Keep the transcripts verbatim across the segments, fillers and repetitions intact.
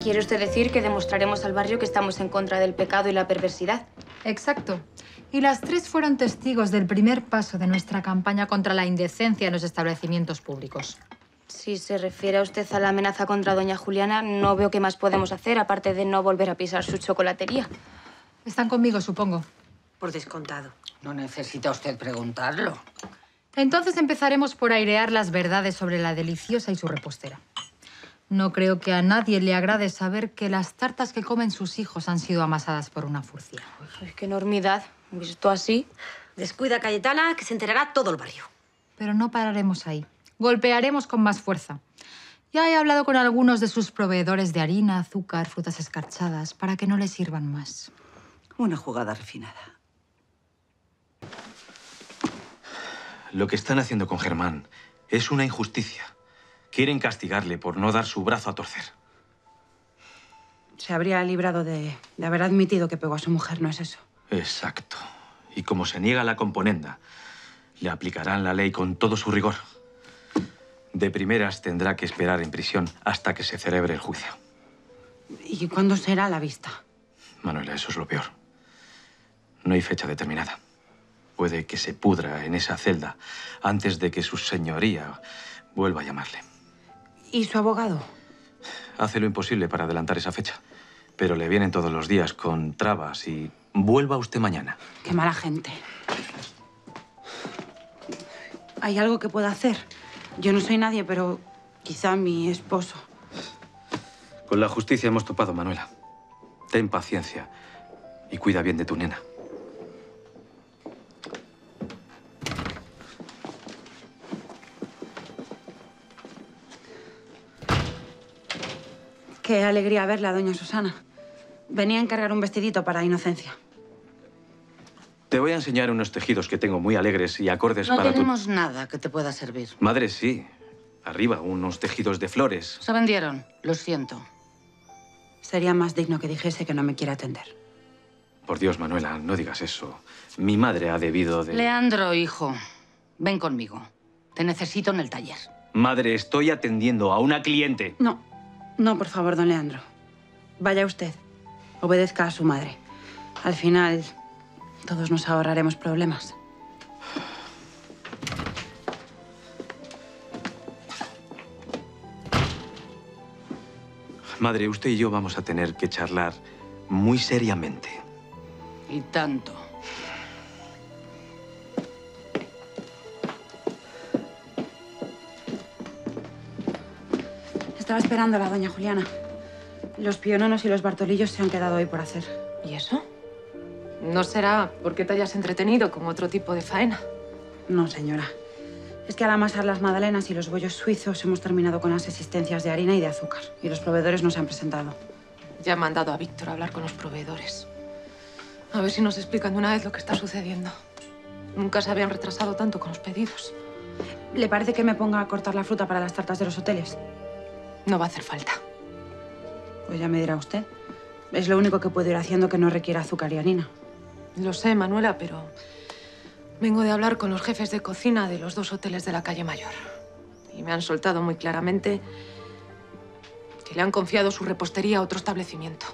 ¿Quiere usted decir que demostraremos al barrio que estamos en contra del pecado y la perversidad? Exacto. Y las tres fueron testigos del primer paso de nuestra campaña contra la indecencia en los establecimientos públicos. Si se refiere a usted a la amenaza contra doña Juliana, no veo qué más podemos hacer, aparte de no volver a pisar su chocolatería. Están conmigo, supongo. Por descontado. No necesita usted preguntarlo. Entonces empezaremos por airear las verdades sobre la deliciosa y su repostera. No creo que a nadie le agrade saber que las tartas que comen sus hijos han sido amasadas por una furcia. Uy, ¡qué enormidad! ¿Visto así? Descuida, Cayetana, que se enterará todo el barrio. Pero no pararemos ahí. Golpearemos con más fuerza. Ya he hablado con algunos de sus proveedores de harina, azúcar, frutas escarchadas, para que no les sirvan más. Una jugada refinada. Lo que están haciendo con Germán es una injusticia. Quieren castigarle por no dar su brazo a torcer. Se habría librado de, de haber admitido que pegó a su mujer, ¿no es eso? Exacto. Y como se niega la componenda, le aplicarán la ley con todo su rigor. De primeras tendrá que esperar en prisión hasta que se celebre el juicio. ¿Y cuándo será la vista? Manuela, eso es lo peor. No hay fecha determinada. Puede que se pudra en esa celda antes de que su señoría vuelva a llamarle. ¿Y su abogado? Hace lo imposible para adelantar esa fecha. Pero le vienen todos los días con trabas y vuelva usted mañana. Qué mala gente. ¿Hay algo que pueda hacer? Yo no soy nadie, pero quizá mi esposo. Con la justicia hemos topado, Manuela. Ten paciencia y cuida bien de tu nena. Qué alegría verla, doña Susana. Venía a encargar un vestidito para Inocencia. Te voy a enseñar unos tejidos que tengo muy alegres y acordes para tu... No tenemos nada que te pueda servir. Madre, sí. Arriba, unos tejidos de flores. Se vendieron. Lo siento. Sería más digno que dijese que no me quiere atender. Por Dios, Manuela, no digas eso. Mi madre ha debido de... Leandro, hijo, ven conmigo. Te necesito en el taller. Madre, estoy atendiendo a una cliente. No, no, por favor, don Leandro. Vaya usted. Obedezca a su madre. Al final... todos nos ahorraremos problemas. Madre, usted y yo vamos a tener que charlar muy seriamente. Y tanto. Estaba esperando a la doña Juliana. Los piononos y los bartolillos se han quedado hoy por hacer. ¿Y eso? ¿No será porque te hayas entretenido con otro tipo de faena? No, señora. Es que al amasar las magdalenas y los bollos suizos hemos terminado con las existencias de harina y de azúcar. Y los proveedores no se han presentado. Ya he mandado a Víctor a hablar con los proveedores. A ver si nos explican de una vez lo que está sucediendo. Nunca se habían retrasado tanto con los pedidos. ¿Le parece que me ponga a cortar la fruta para las tartas de los hoteles? No va a hacer falta. Pues ya me dirá usted. Es lo único que puedo ir haciendo que no requiera azúcar y harina. Lo sé, Manuela, pero vengo de hablar con los jefes de cocina de los dos hoteles de la Calle Mayor. Y me han soltado muy claramente que le han confiado su repostería a otro establecimiento.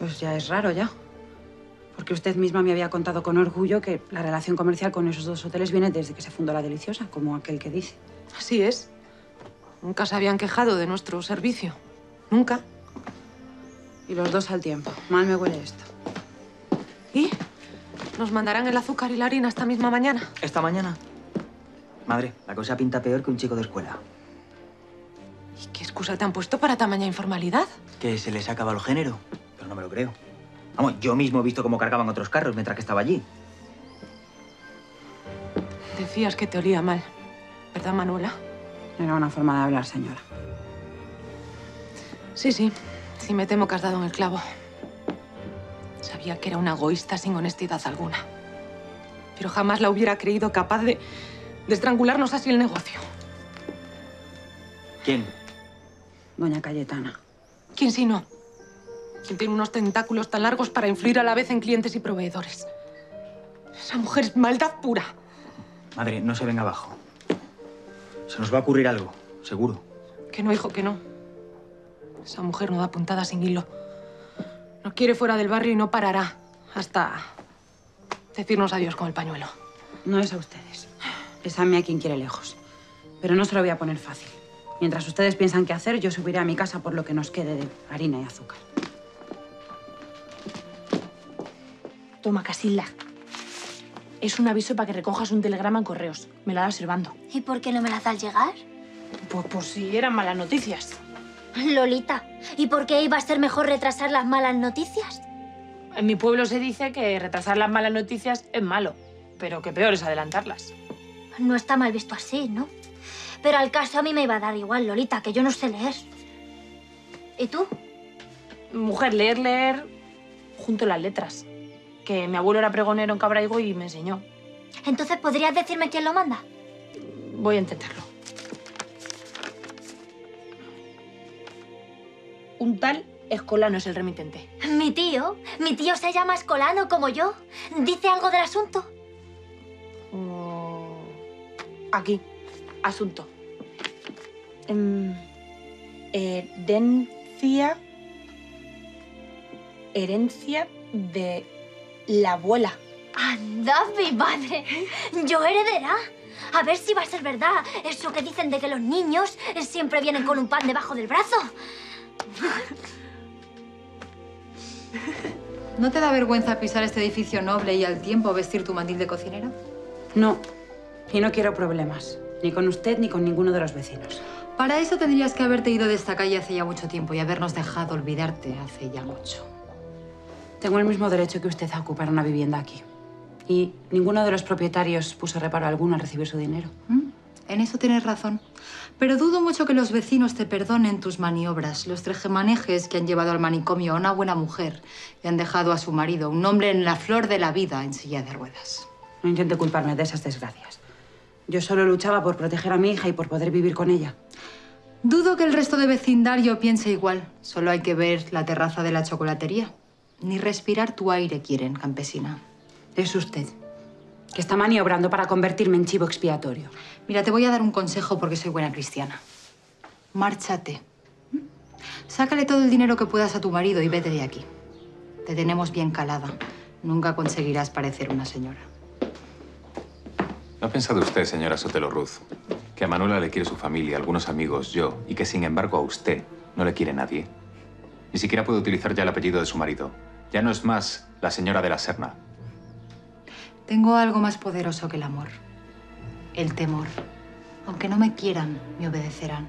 Pues ya es raro, ya. Porque usted misma me había contado con orgullo que la relación comercial con esos dos hoteles viene desde que se fundó La Deliciosa, como aquel que dice. Así es. Nunca se habían quejado de nuestro servicio. Nunca. Y los dos al tiempo. Mal me huele esto. ¿Y? ¿Nos mandarán el azúcar y la harina esta misma mañana? ¿Esta mañana? Madre, la cosa pinta peor que un chico de escuela. ¿Y qué excusa te han puesto para tamaña informalidad? Que se les ha acabado el género, pero no me lo creo. Vamos, yo mismo he visto cómo cargaban otros carros mientras que estaba allí. Decías que te olía mal, ¿verdad, Manuela? Era una forma de hablar, señora. Sí, sí, sí me temo que has dado en el clavo. Sabía que era una egoísta sin honestidad alguna. Pero jamás la hubiera creído capaz de, de estrangularnos así el negocio. ¿Quién? Doña Cayetana. ¿Quién si no? ¿Quién tiene unos tentáculos tan largos para influir a la vez en clientes y proveedores? Esa mujer es maldad pura. Madre, no se venga abajo. Se nos va a ocurrir algo, seguro. Que no, hijo, que no. Esa mujer no da puntada sin hilo. Nos quiere fuera del barrio y no parará hasta decirnos adiós con el pañuelo. No es a ustedes. Es a mí a quien quiere lejos. Pero no se lo voy a poner fácil. Mientras ustedes piensan qué hacer, yo subiré a mi casa por lo que nos quede de harina y azúcar. Toma, Casilda. Es un aviso para que recojas un telegrama en correos. Me la da observando. ¿Y por qué no me la da al llegar? Pues por si eran malas noticias. Lolita, ¿y por qué iba a ser mejor retrasar las malas noticias? En mi pueblo se dice que retrasar las malas noticias es malo, pero que peor es adelantarlas. No está mal visto así, ¿no? Pero al caso a mí me iba a dar igual, Lolita, que yo no sé leer. ¿Y tú? Mujer, leer, leer, junto las letras. Que mi abuelo era pregonero en Cabraigo y me enseñó. Entonces, ¿podrías decirme quién lo manda? Voy a intentarlo. Un tal Escolano es el remitente. ¿Mi tío? Mi tío se llama Escolano, como yo. ¿Dice algo del asunto? Uh, aquí. Asunto. Um, herencia... Herencia de... la abuela. ¡Anda, mi madre! ¡Yo heredará! A ver si va a ser verdad eso que dicen de que los niños siempre vienen con un pan debajo del brazo. ¿No te da vergüenza pisar este edificio noble y al tiempo vestir tu mandil de cocinera? No. Y no quiero problemas. Ni con usted ni con ninguno de los vecinos. Para eso tendrías que haberte ido de esta calle hace ya mucho tiempo y habernos dejado olvidarte hace ya mucho. Tengo el mismo derecho que usted a ocupar una vivienda aquí. Y ninguno de los propietarios puso reparo alguno al recibir su dinero. ¿Mm? En eso tienes razón. Pero dudo mucho que los vecinos te perdonen tus maniobras, los tejemanejes que han llevado al manicomio a una buena mujer y han dejado a su marido, un hombre en la flor de la vida, en silla de ruedas. No intente culparme de esas desgracias. Yo solo luchaba por proteger a mi hija y por poder vivir con ella. Dudo que el resto de vecindario piense igual. Solo hay que ver la terraza de la chocolatería. Ni respirar tu aire quieren, campesina. Es usted, que está maniobrando para convertirme en chivo expiatorio. Mira, te voy a dar un consejo porque soy buena cristiana. Márchate. Sácale todo el dinero que puedas a tu marido y vete de aquí. Te tenemos bien calada. Nunca conseguirás parecer una señora. ¿No ha pensado usted, señora Sotelo Ruz, que a Manuela le quiere su familia, algunos amigos, yo, y que sin embargo a usted no le quiere nadie? Ni siquiera puede utilizar ya el apellido de su marido. Ya no es más la señora de la Serna. Tengo algo más poderoso que el amor. El temor. Aunque no me quieran, me obedecerán.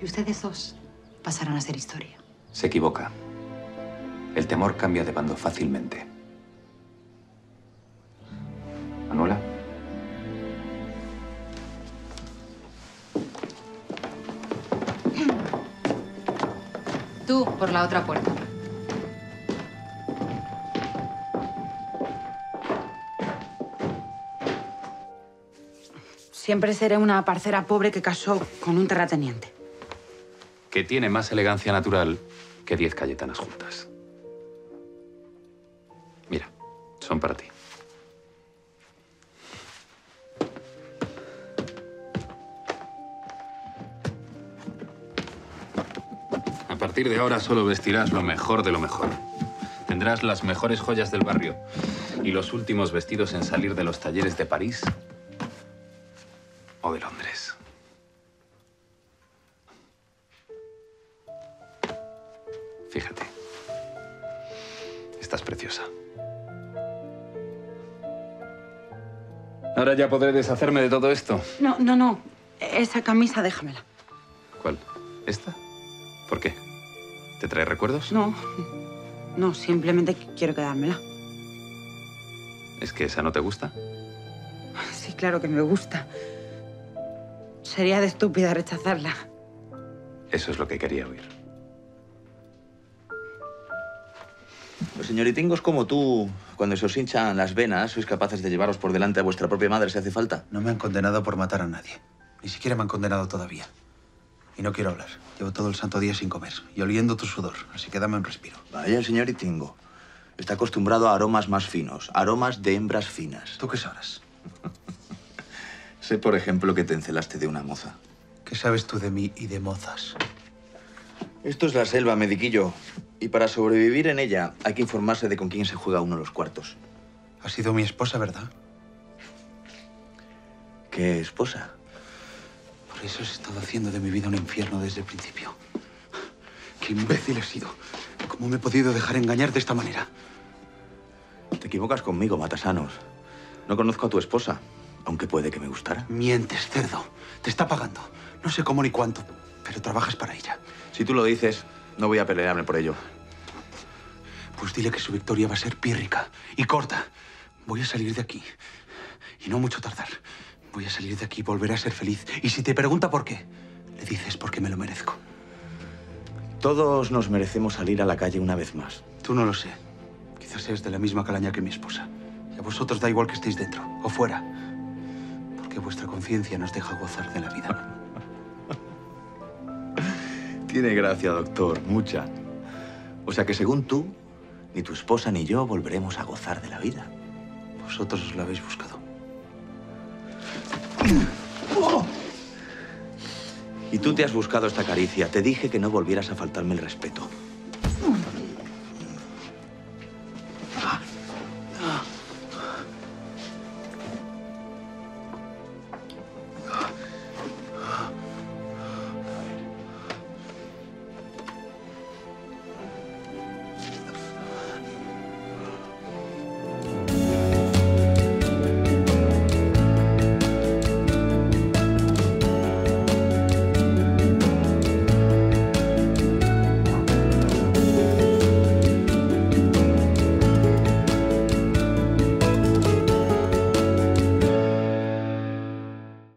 Y ustedes dos pasarán a ser historia. Se equivoca. El temor cambia de bando fácilmente. Manuela. Tú, por la otra puerta. Siempre seré una parcera pobre que casó con un terrateniente. Que tiene más elegancia natural que diez Cayetanas juntas. Mira, son para ti. A partir de ahora solo vestirás lo mejor de lo mejor. Tendrás las mejores joyas del barrio y los últimos vestidos en salir de los talleres de París o de Londres. Fíjate. Estás preciosa. Ahora ya podré deshacerme de todo esto. No, no, no. Esa camisa déjamela. ¿Cuál? ¿Esta? ¿Por qué? ¿Te trae recuerdos? No. No, simplemente quiero quedármela. ¿Es que esa no te gusta? Sí, claro que me gusta. Sería de estúpida rechazarla. Eso es lo que quería oír. Los señoritingos como tú, cuando se os hinchan las venas, sois capaces de llevaros por delante a vuestra propia madre si hace falta. No me han condenado por matar a nadie. Ni siquiera me han condenado todavía. Y no quiero hablar. Llevo todo el santo día sin comer y oliendo tu sudor, así que dame un respiro. Vaya, el señoritingo. Está acostumbrado a aromas más finos, aromas de hembras finas. ¿Tú qué sabrás? Sé, por ejemplo, que te encelaste de una moza. ¿Qué sabes tú de mí y de mozas? Esto es la selva, mediquillo. Y para sobrevivir en ella hay que informarse de con quién se juega uno los cuartos. Ha sido mi esposa, ¿verdad? ¿Qué esposa? Por eso has estado haciendo de mi vida un infierno desde el principio. ¡Qué imbécil he sido! ¿Cómo me he podido dejar engañar de esta manera? Te equivocas conmigo, Matasanos. No conozco a tu esposa, aunque puede que me gustara. Mientes, cerdo. Te está pagando. No sé cómo ni cuánto, pero trabajas para ella. Si tú lo dices, no voy a pelearme por ello. Pues dile que su victoria va a ser pírrica y corta. Voy a salir de aquí, y no mucho tardar. Voy a salir de aquí y volveré a ser feliz. Y si te pregunta por qué, le dices porque me lo merezco. Todos nos merecemos salir a la calle una vez más. Tú no lo sé. Quizás seas de la misma calaña que mi esposa. Y a vosotros da igual que estéis dentro o fuera. Porque vuestra conciencia nos deja gozar de la vida. Tiene gracia, doctor. Mucha. O sea que según tú, ni tu esposa ni yo volveremos a gozar de la vida. Vosotros os la habéis buscado. ¡Oh! Y tú te has buscado esta caricia. Te dije que no volvieras a faltarme el respeto.